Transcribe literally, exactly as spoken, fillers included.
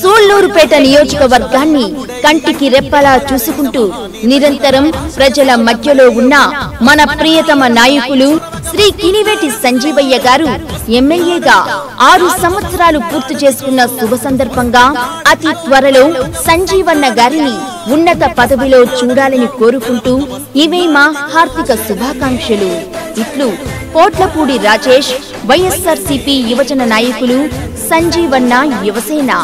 సూళ్లూరుపేట నియోజకవర్గాన్ని కంటికి రెప్పలా చూసుకుంటూ నిరంతరం ప్రజల మధ్యలో ఉన్న మన ప్రియతమ నాయకులు శ్రీ కిలివేటి సంజీవయ్య గారు ఎమ్మెల్యేగా ఆరు సంవత్సరాలు పూర్తి చేసుకున్న శుభ సందర్భంగా అతి త్వరలో సంజీవన్న గారిని ఉన్నత పదవిలో చూడాలని కోరుకుంటూ ఇవే మా హార్దిక శుభాకాంక్షలు. ఇట్లు పోట్లపూడి రాజేష్, వైఎస్ఆర్సీపీ యువజన నాయకులు సంజీవన్న యువసేన.